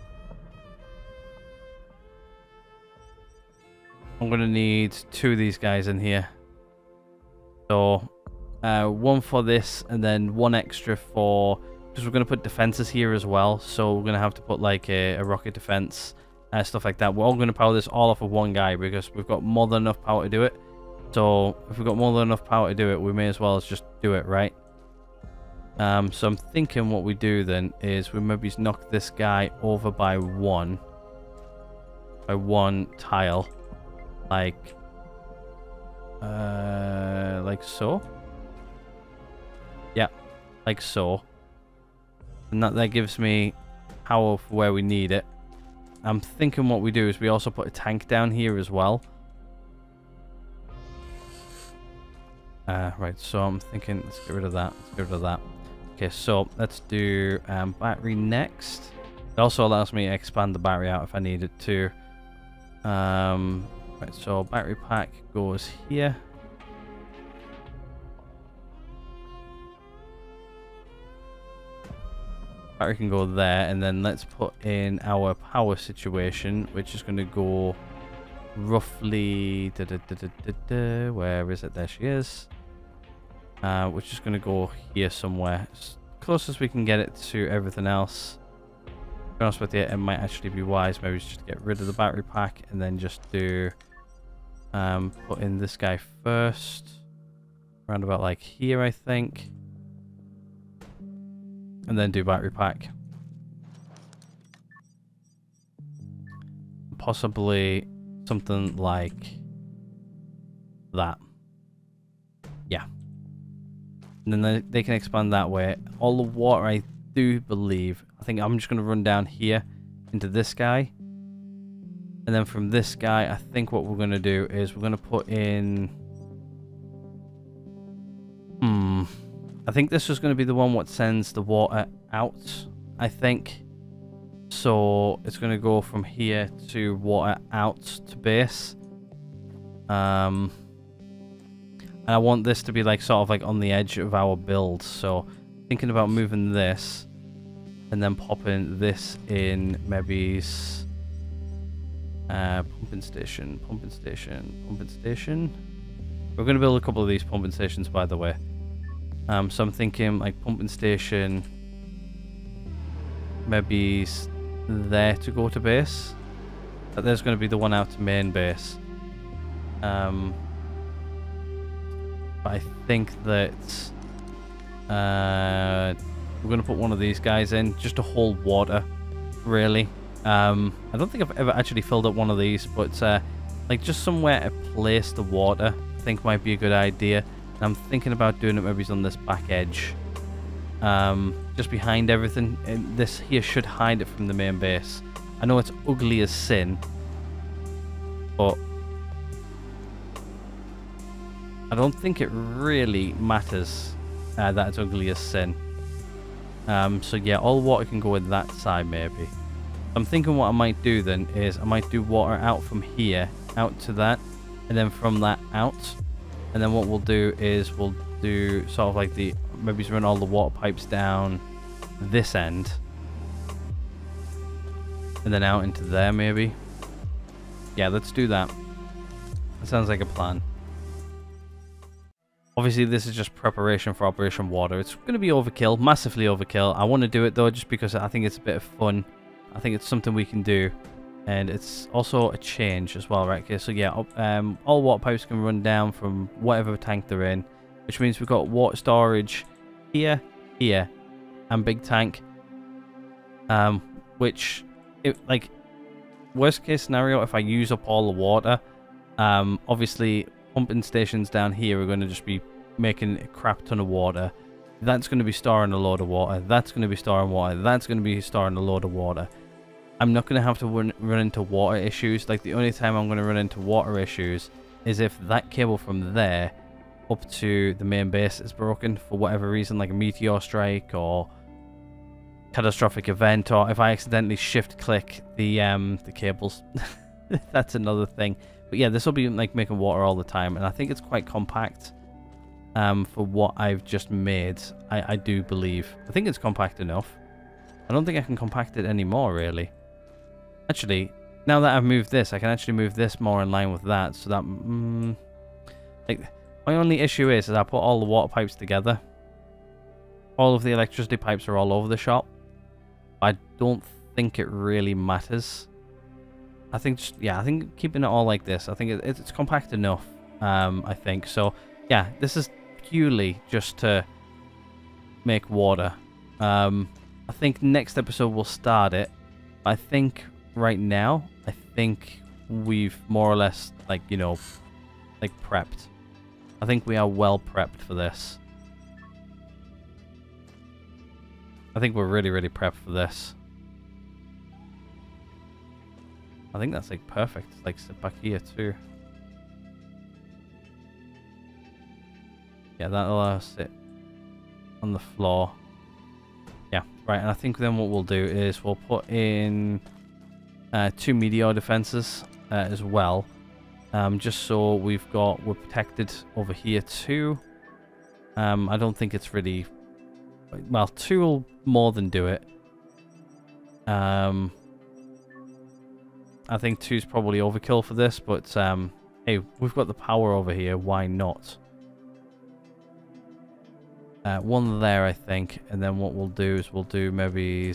I'm going to need two of these guys in here. So... Uh, one for this, and then one extra for, because we're going to put defenses here as well, so we're going to have to put like a, a rocket defense, uh, stuff like that. We're all going to power this all off of one guy, because we've got more than enough power to do it. So if we've got more than enough power to do it, we may as well just do it, right? Um, so I'm thinking what we do then is we maybe knock this guy over by one, by one tile, like, uh, like so. Yeah, like so. And that, that gives me power for where we need it. I'm thinking what we do is we also put a tank down here as well. Uh, right, so I'm thinking, let's get rid of that. Let's get rid of that. Okay, so let's do um, battery next. It also allows me to expand the battery out if I needed to. Um, right, so battery pack goes here. Battery can go there, and then let's put in our power situation, which is going to go roughly da, da, da, da, da, da, where is it? There she is. Uh, which is going to go here somewhere, as close as we can get it to everything else. To be honest with you, it might actually be wise maybe just to get rid of the battery pack and then just do um put in this guy first around about like here, I think, and then do battery pack, possibly something like that. Yeah, and then they, they can expand that way. All the water, I do believe, I think I'm just going to run down here into this guy, and then from this guy I think what we're going to do is we're going to put in hmm I think this is going to be the one what sends the water out, I think. So it's going to go from here to water out to base, um and I want this to be like sort of like on the edge of our build, so thinking about moving this and then popping this in maybe uh, pumping station, pumping station, pumping station. We're going to build a couple of these pumping stations, by the way. Um, so I'm thinking like pumping station, maybe there to go to base. But there's going to be the one out to main base. Um, but I think that... Uh, we're going to put one of these guys in just to hold water, really. Um, I don't think I've ever actually filled up one of these, but uh, like just somewhere to place the water, I think might be a good idea. And I'm thinking about doing it maybe on this back edge, um, just behind everything. And this here should hide it from the main base. I know it's ugly as sin, but I don't think it really matters. Uh, that's ugly as sin. Um, so yeah, all water can go in that side maybe. I'm thinking what I might do then is I might do water out from here out to that, and then from that out, and then what we'll do is we'll do sort of like the maybe run all the water pipes down this end and then out into there maybe. Yeah, let's do that. That sounds like a plan. Obviously, this is just preparation for Operation Water. It's going to be overkill, massively overkill. I want to do it, though, just because I think it's a bit of fun. I think it's something we can do. And it's also a change as well, right? Okay, so, yeah, um, all water pipes can run down from whatever tank they're in, which means we've got water storage here, here, and big tank. Um, which, it, like, worst case scenario, if I use up all the water, um, obviously... pumping stations down here are going to just be making a crap ton of water. That's going to be storing a load of water. That's going to be storing water. That's going to be storing a load of water. I'm not going to have to run, run into water issues. Like, the only time I'm going to run into water issues is if that cable from there up to the main base is broken for whatever reason, like a meteor strike or catastrophic event, or if I accidentally shift click the um the cables. That's another thing. But yeah, this will be like making water all the time, and I think it's quite compact um, for what I've just made. I, I do believe. I think it's compact enough. I don't think I can compact it anymore, really. Actually, now that I've moved this, I can actually move this more in line with that. So that, mm, like, my only issue is that I put all the water pipes together. All of the electricity pipes are all over the shop. I don't think it really matters. I think, just, yeah, I think keeping it all like this, I think it, it's compact enough, um, I think. So, yeah, this is purely just to make water. Um, I think next episode we'll start it. I think right now, I think we've more or less, like, you know, like prepped. I think we are well prepped for this. I think we're really, really prepped for this. I think that's like perfect. Like, sit back here too. Yeah, that'll uh, sit on the floor. Yeah, right. And I think then what we'll do is we'll put in uh, two meteor defenses uh, as well, um, just so we've got we're protected over here too. Um, I don't think it's really well. Two will more than do it. Um. I think two's probably overkill for this, but um, hey, we've got the power over here. Why not? Uh, one there, I think, and then what we'll do is we'll do maybe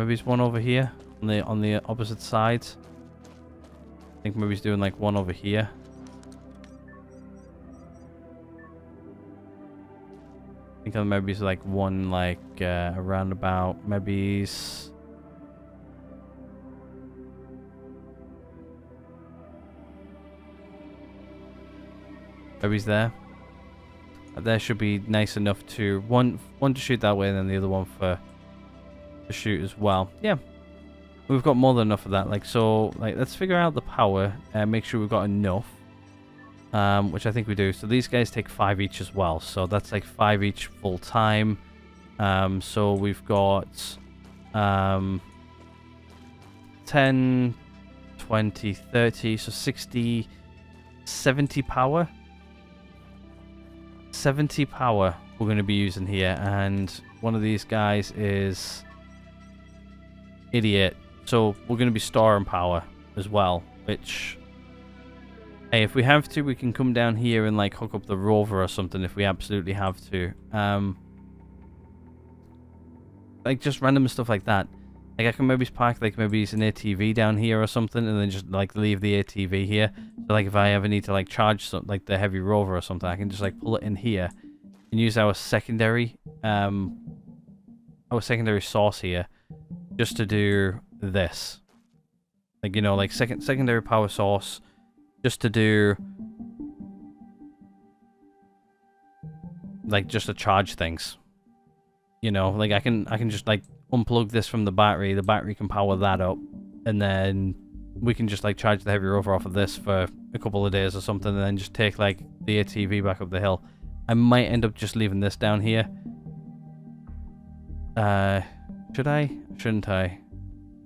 Maybe it's one over here on the on the opposite side. I think maybe he's doing like one over here. I think maybe it's like one like uh, a roundabout. Maybe he's... maybe he's there. There should be nice enough to one one to shoot that way, and then the other one for to shoot as well. Yeah, we've got more than enough of that. Like so, like let's figure out the power and make sure we've got enough, um, which I think we do. So these guys take five each as well. So that's like five each full time. Um, so we've got um, ten, twenty, thirty, so sixty, seventy power. seventy power we're going to be using here, and one of these guys is idiot, so we're going to be storing power as well, which, hey, if we have to, we can come down here and like hook up the rover or something if we absolutely have to. Um like just random stuff like that. Like I can maybe park like maybe it's an A T V down here or something, and then just like leave the A T V here. So like if I ever need to like charge some, like the heavy rover or something, I can just like pull it in here and use our secondary, um, our secondary source here, just to do this. Like you know, like second secondary power source, just to do like just to charge things. You know, like I can I can just like unplug this from the battery, the battery can power that up, and then we can just like charge the heavy rover off of this for a couple of days or something, and then just take like the A T V back up the hill. I might end up just leaving this down here. Uh, should I? Shouldn't I?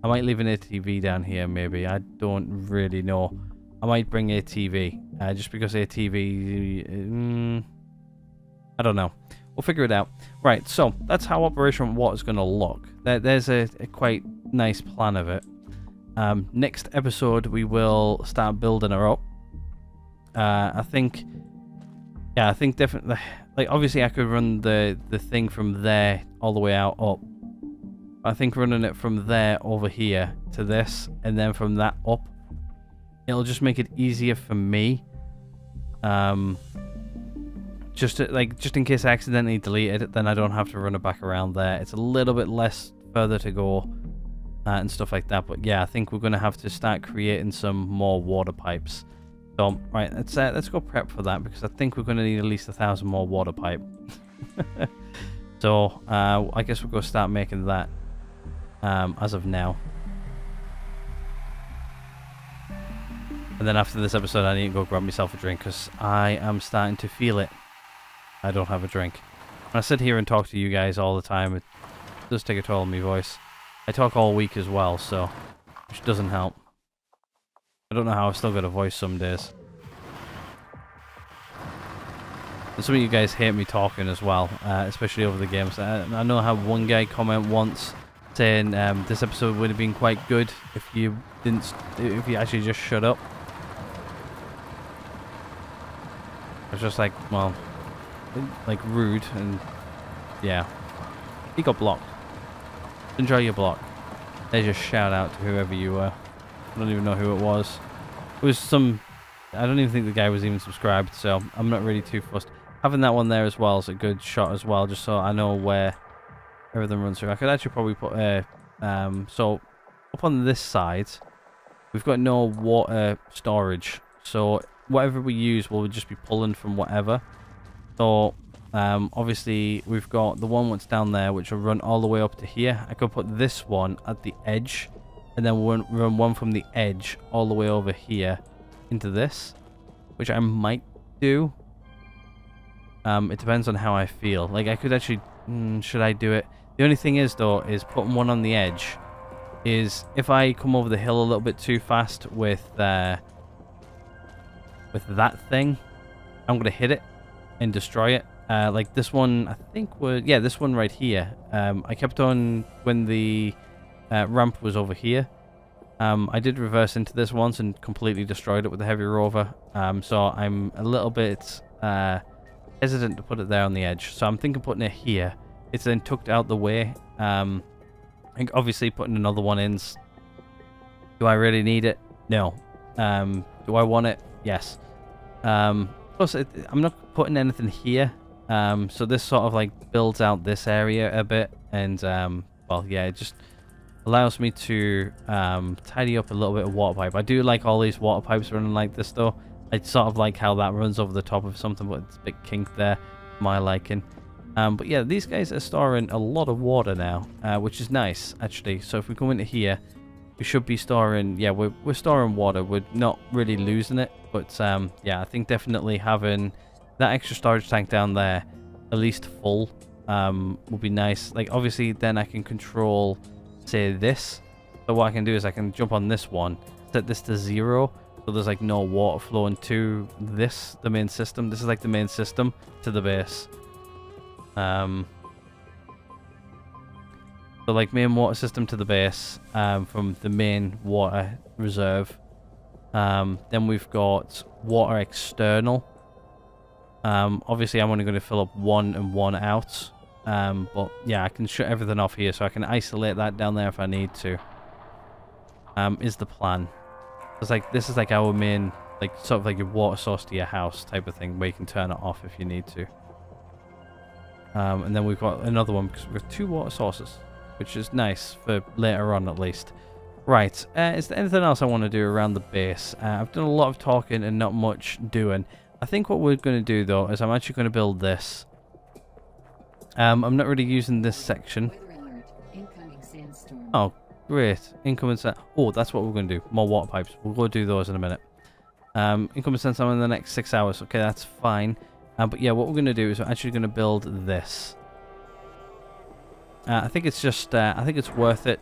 I might leave an A T V down here maybe, I don't really know. I might bring A T V, uh, just because A T V... Mm, I don't know. We'll figure it out. Right, so that's how Operation What is going to look. There, there's a, a quite nice plan of it. Um, next episode, we will start building her up. Uh, I think, yeah, I think definitely, like obviously I could run the, the thing from there all the way out up. I think running it from there over here to this, and then from that up, it'll just make it easier for me. Um... Just to, like, just in case I accidentally delete it, then I don't have to run it back around there. It's a little bit less further to go uh, and stuff like that. But yeah, I think we're gonna have to start creating some more water pipes. So right, let's uh, let's go prep for that, because I think we're gonna need at least a thousand more water pipe. So uh, I guess we'll go start making that um, as of now. And then after this episode, I need to go grab myself a drink, because I am starting to feel it. I don't have a drink. When I sit here and talk to you guys all the time, it does take a toll on my voice. I talk all week as well, so, which doesn't help. I don't know how I've still got a voice some days. And some of you guys hate me talking as well, uh, especially over the games. I, I know I had one guy comment once saying um, this episode would have been quite good if you didn't, if you actually just shut up. I was just like, well, like rude, and yeah, he got blocked. Enjoy your block. There's your shout out to whoever you were. I don't even know who it was. It was some, I don't even think the guy was even subscribed, so I'm not really too fussed. Having that one there as well is a good shot as well, just so I know where everything runs through. I could actually probably put uh, um so up on this side we've got no water storage, so whatever we use we'll just be pulling from whatever. So, um, obviously, we've got the one that's down there, which will run all the way up to here. I could put this one at the edge, and then we'll run one from the edge all the way over here into this, which I might do. Um, it depends on how I feel. Like, I could actually... Mm, should I do it? The only thing is, though, is putting one on the edge is if I come over the hill a little bit too fast with, uh, with that thing, I'm going to hit it and destroy it. Uh, like this one, I think was, yeah, this one right here. Um, I kept on when the uh, ramp was over here. Um, I did reverse into this once and completely destroyed it with the heavy rover. Um, so I'm a little bit uh, hesitant to put it there on the edge. So I'm thinking putting it here. It's then tucked out the way. Um, I think obviously putting another one in. Do I really need it? No. Um, do I want it? Yes. Um, plus, it, I'm not putting anything here. Um, so this sort of like builds out this area a bit. And, um, well, yeah, it just allows me to um, tidy up a little bit of water pipe. I do like all these water pipes running like this, though. I sort of like how that runs over the top of something, but it's a bit kinked there, my liking. Um, but yeah, these guys are storing a lot of water now, uh, which is nice, actually. So if we go into here, we should be storing, yeah, we're, we're storing water. We're not really losing it, but um, yeah, I think definitely having that extra storage tank down there, at least full, um, will be nice. Like, obviously, then I can control, say, this. So what I can do is I can jump on this one, set this to zero. So there's like no water flowing to this, the main system. This is like the main system to the base. Um, so like main water system to the base, um, from the main water reserve. Um, then we've got water external. Um, obviously I'm only going to fill up one and one out. Um, but yeah, I can shut everything off here, so I can isolate that down there if I need to. Um, is the plan. It's like, this is like our main, like, sort of like your water source to your house type of thing, where you can turn it off if you need to. Um, and then we've got another one, because we've got two water sources, which is nice for later on, at least. Right, uh, is there anything else I want to do around the base? Uh, I've done a lot of talking and not much doing. I think what we're going to do, though, is I'm actually going to build this. Um, I'm not really using this section. Oh, great. Incoming sand. Oh, that's what we're going to do. More water pipes. We'll go do those in a minute. Um, incoming sand in the next six hours. Okay, that's fine. Um, but yeah, what we're going to do is we're actually going to build this. Uh, I think it's just, uh, I think it's worth it.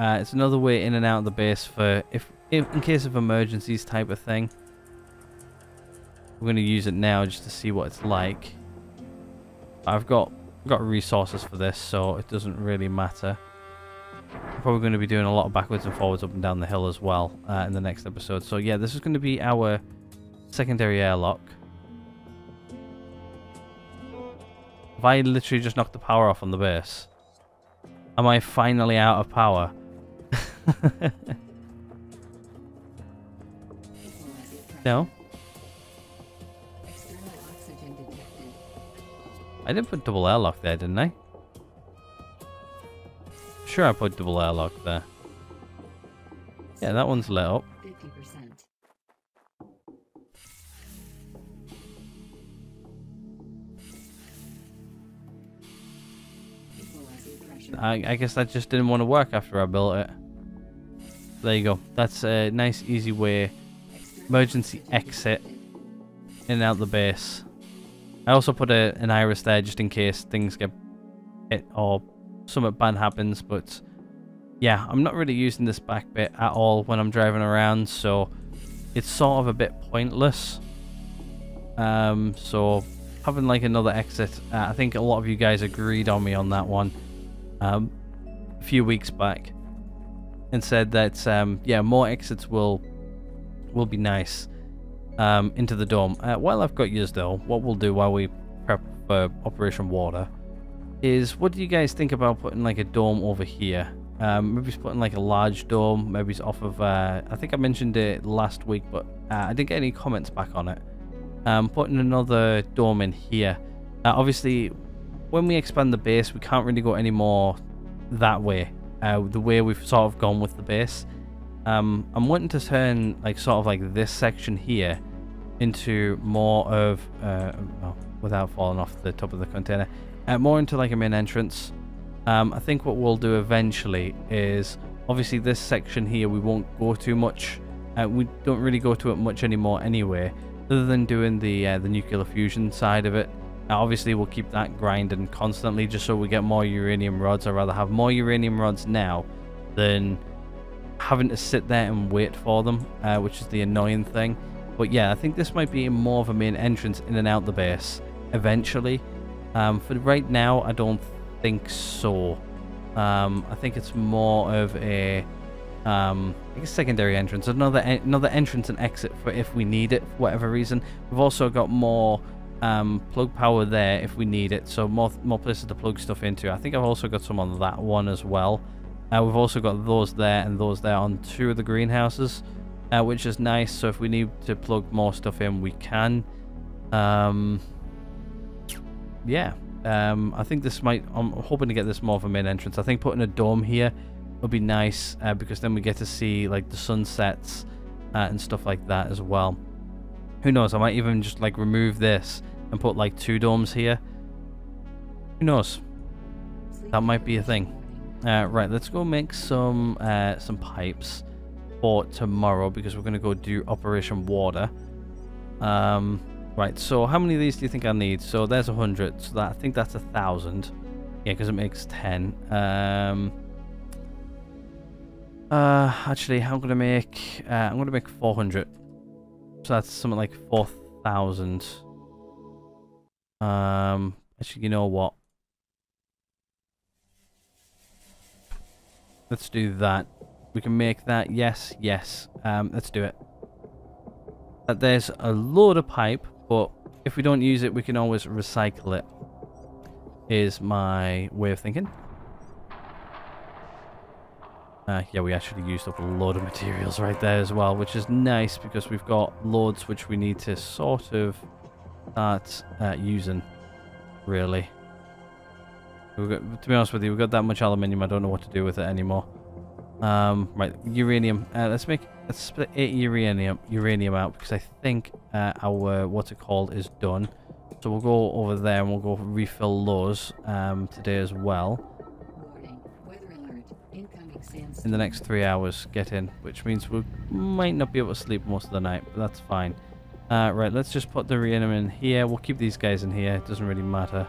Uh, it's another way in and out of the base for, if, if in case of emergencies type of thing. We're going to use it now just to see what it's like. I've got, I've got resources for this, so it doesn't really matter. Probably going to be doing a lot of backwards and forwards up and down the hill as well, uh, in the next episode. So yeah, this is going to be our secondary airlock. Have I literally just knocked the power off on the base? Am I finally out of power? No? I did put double airlock there, didn't I? Sure, I put double airlock there. Yeah, that one's lit up. fifty percent. I, I guess I just didn't want to work after I built it. There you go. That's a nice, easy way. Emergency exit. In and out the base. I also put a, an iris there just in case things get hit or something bad happens. But yeah, I'm not really using this back bit at all when I'm driving around, so it's sort of a bit pointless. Um, so having like another exit, uh, I think a lot of you guys agreed on me on that one um, a few weeks back, and said that um, yeah, more exits will will be nice um, into the dome. Uh, while I've got yours though, what we'll do while we prep for Operation Water is, what do you guys think about putting like a dome over here? Um, maybe it's putting like a large dome, maybe it's off of, uh, I think I mentioned it last week, but uh, I didn't get any comments back on it. Um, putting another dome in here. Uh, obviously, when we expand the base, we can't really go any more that way, uh, the way we've sort of gone with the base. Um, I'm wanting to turn like sort of like this section here into more of, uh, oh, without falling off the top of the container, Uh, more into like a main entrance. Um, I think what we'll do eventually is, obviously this section here we won't go too much. Uh, we don't really go to it much anymore anyway, other than doing the uh, the nuclear fusion side of it. Uh, obviously we'll keep that grinding constantly just so we get more uranium rods. I'd rather have more uranium rods now than having to sit there and wait for them, uh, which is the annoying thing. But yeah, I think this might be more of a main entrance in and out the base eventually. Um, for right now, I don't think so. Um, I think it's more of a, um, like a secondary entrance, another en another entrance and exit for if we need it for whatever reason. We've also got more um, plug power there if we need it, so more more places to plug stuff into. I think I've also got some on that one as well. Uh, we've also got those there and those there on two of the greenhouses, uh, which is nice. So if we need to plug more stuff in, we can. Um, yeah, um, I think this might, I'm hoping to get this more of a main entrance. I think putting a dome here would be nice, uh, because then we get to see like the sunsets uh, and stuff like that as well. Who knows, I might even just like remove this and put like two domes here. Who knows, that might be a thing. Uh, right, let's go make some uh, some pipes for tomorrow, because we're going to go do Operation Water. Um, right, so how many of these do you think I need? So there's a hundred, so that, I think that's a thousand. Yeah, because it makes ten. Um, uh, actually, I'm going to make uh, I'm going to make four hundred. So that's something like four thousand. Um, actually, you know what? Let's do that. We can make that. Yes, yes. Um, let's do it. But there's a load of pipe, but if we don't use it, we can always recycle it, is my way of thinking. Uh, yeah, we actually used up a load of materials right there as well, which is nice because we've got loads which we need to sort of start uh, using, really. We've got, to be honest with you, we've got that much aluminium, I don't know what to do with it anymore. Um, right, uranium. Uh, let's make let's split eight uranium uranium out, because I think uh, our what's it called is done. So we'll go over there and we'll go refill those um, today as well. In the next three hours, get in, which means we might not be able to sleep most of the night, but that's fine. Uh, right, let's just put the uranium in here. We'll keep these guys in here. It doesn't really matter.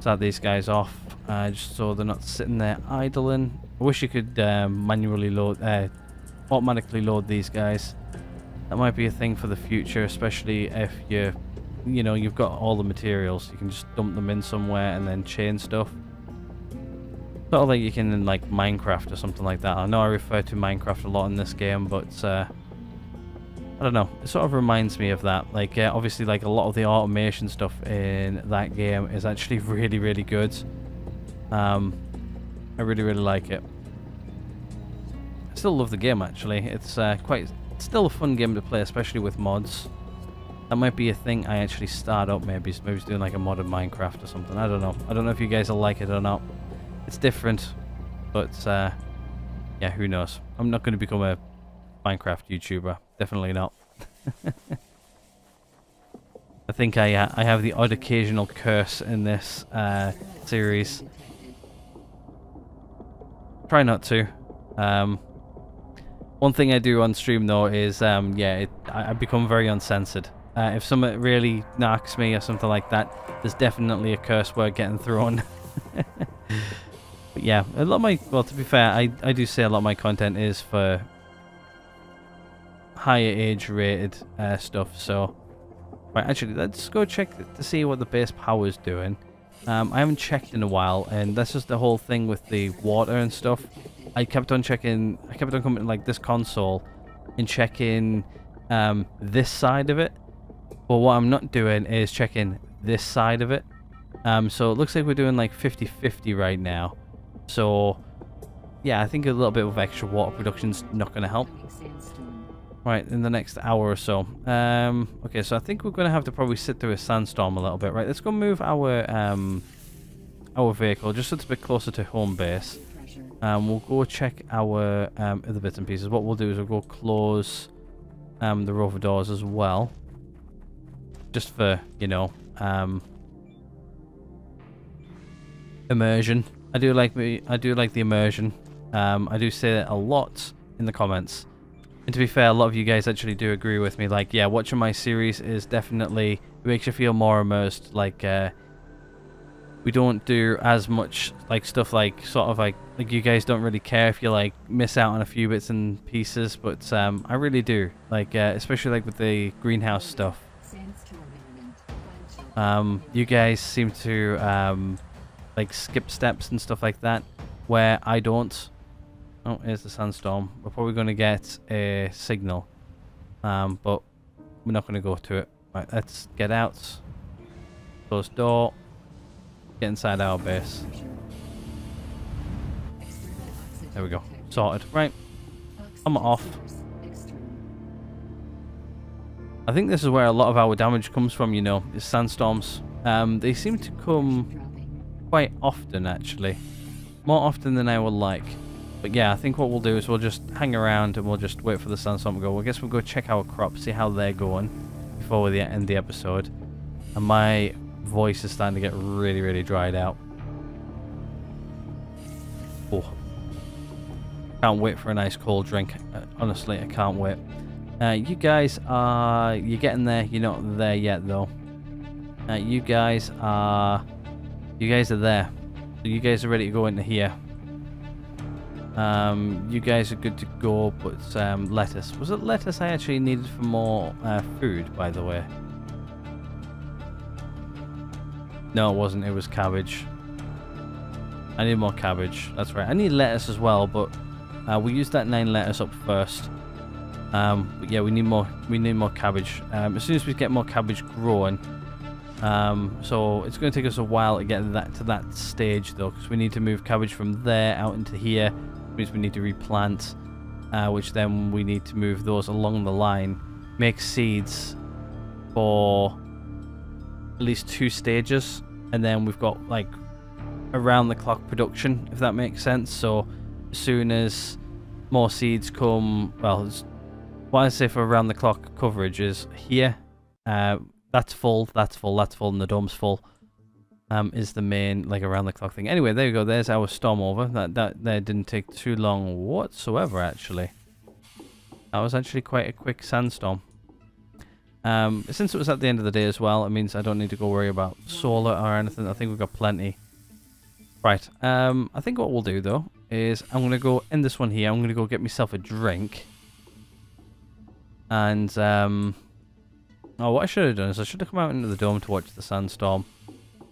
Start these guys off, uh, just so they're not sitting there idling. I wish you could um, manually load, uh, automatically load these guys. That might be a thing for the future, especially if you, you know, you've got all the materials. You can just dump them in somewhere and then chain stuff. Sort of like you can in like Minecraft or something like that. I know I refer to Minecraft a lot in this game, but uh, I don't know. It sort of reminds me of that. Like, uh, obviously, like a lot of the automation stuff in that game is actually really, really good. Um, I really, really like it. I still love the game, actually. It's uh, quite, it's still a fun game to play, especially with mods. That might be a thing I actually start up, maybe. Maybe it's doing like a mod of Minecraft or something. I don't know. I don't know if you guys will like it or not. It's different, but uh, yeah, who knows? I'm not going to become a Minecraft YouTuber. Definitely not. I think I uh, I have the odd occasional curse in this uh, series. Try not to. Um, one thing I do on stream though is um, yeah, it, I, I become very uncensored. Uh, if someone really knocks me or something like that, there's definitely a curse word getting thrown. But yeah, a lot of my, well, to be fair, I I do say a lot of my content is for higher age rated uh, stuff, so right, actually let's go check to see what the base power is doing. um, I haven't checked in a while, and that's just the whole thing with the water and stuff. I kept on checking, I kept on coming to like this console and checking um, this side of it, but what I'm not doing is checking this side of it. Um, so it looks like we're doing like fifty fifty right now, so yeah, I think a little bit of extra water production's not going to help. Right, in the next hour or so. Um, okay, so I think we're going to have to probably sit through a sandstorm a little bit. Right, let's go move our um, our vehicle just so it's a bit closer to home base. Um, we'll go check our um, other bits and pieces. What we'll do is we'll go close um, the rover doors as well. Just for, you know, um, immersion. I do like me. I do like the immersion. Um, I do say that a lot in the comments. And to be fair, a lot of you guys actually do agree with me. Like, yeah, watching my series is definitely, it makes you feel more immersed. Like, uh, we don't do as much, like, stuff like, sort of like, like you guys don't really care if you, like, miss out on a few bits and pieces. But um, I really do. Like, uh, especially, like, with the greenhouse stuff. Um, you guys seem to, um, like, skip steps and stuff like that, where I don't. Oh, here's the sandstorm. We're probably going to get a signal, um, but we're not going to go to it. Right, let's get out. Close door. Get inside our base. There we go. Sorted. Right. I'm off. I think this is where a lot of our damage comes from, you know, is sandstorms. Um, they seem to come quite often, actually. More often than I would like. But yeah, I think what we'll do is we'll just hang around and we'll just wait for the sandstorm to go. I guess we'll go check our crops, see how they're going before we end the episode. And my voice is starting to get really, really dried out. Oh. Can't wait for a nice cold drink. Honestly, I can't wait. Uh, you guys are... You're getting there. You're not there yet, though. Uh, you guys are... You guys are there. So you guys are ready to go into here. Um, you guys are good to go, but um, lettuce. Was it lettuce I actually needed for more uh, food, by the way? No, it wasn't. It was cabbage. I need more cabbage. That's right. I need lettuce as well, but uh, we'll use that nine lettuce up first. Um, but yeah, we need more. We need more cabbage. Um, as soon as we get more cabbage growing, um, so it's going to take us a while to get that to that stage though, because we need to move cabbage from there out into here, which means we need to replant, uh, which then we need to move those along the line, make seeds for at least two stages, and then we've got like around the clock production, if that makes sense. So as soon as more seeds come, well. It's, what I say for around the clock coverage is here, uh, that's full, that's full, that's full, and the dome's full, um, is the main, like, around the clock thing. Anyway, there you go, there's our storm over. That, that, that didn't take too long whatsoever, actually. That was actually quite a quick sandstorm. Um, since it was at the end of the day as well, it means I don't need to go worry about solar or anything. I think we've got plenty. Right, um, I think what we'll do, though, is I'm going to go end this one here. I'm going to go get myself a drink. And, um, oh, what I should have done is I should have come out into the dome to watch the sandstorm.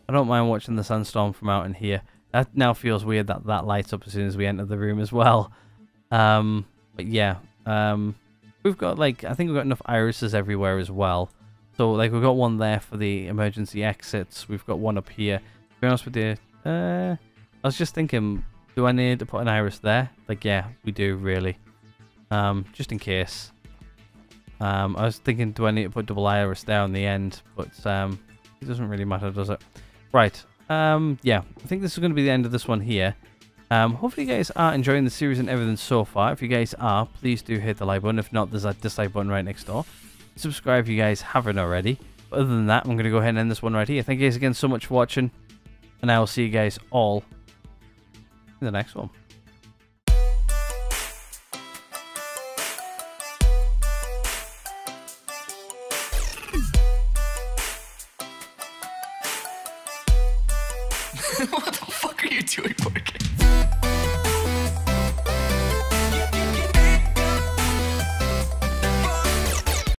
I don't mind watching the sandstorm from out in here. That now feels weird that that lights up as soon as we enter the room as well. Um, but yeah, um, we've got, like, I think we've got enough irises everywhere as well. So, like, we've got one there for the emergency exits. We've got one up here. To be honest with you, uh, I was just thinking, do I need to put an iris there? Like, yeah, we do, really. Um, just in case. Um, I was thinking, do I need to put double iris there on the end? But um, it doesn't really matter, does it? Right. Um, yeah, I think this is going to be the end of this one here. Um, hopefully you guys are enjoying the series and everything so far. If you guys are, please do hit the like button. If not, there's that dislike button right next door. Subscribe if you guys haven't already. But other than that, I'm going to go ahead and end this one right here. Thank you guys again so much for watching. And I will see you guys all in the next one. What the fuck are you doing, Morgan?